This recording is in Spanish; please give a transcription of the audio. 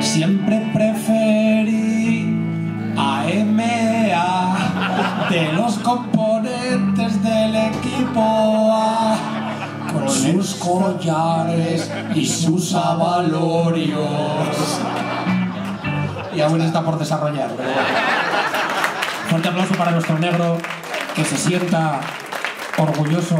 Siempre preferí a M.A. de los componentes del equipo A, con sus collares y sus abalorios. Y aún está por desarrollar, pero bueno. Fuerte aplauso para nuestro negro, que se sienta orgulloso.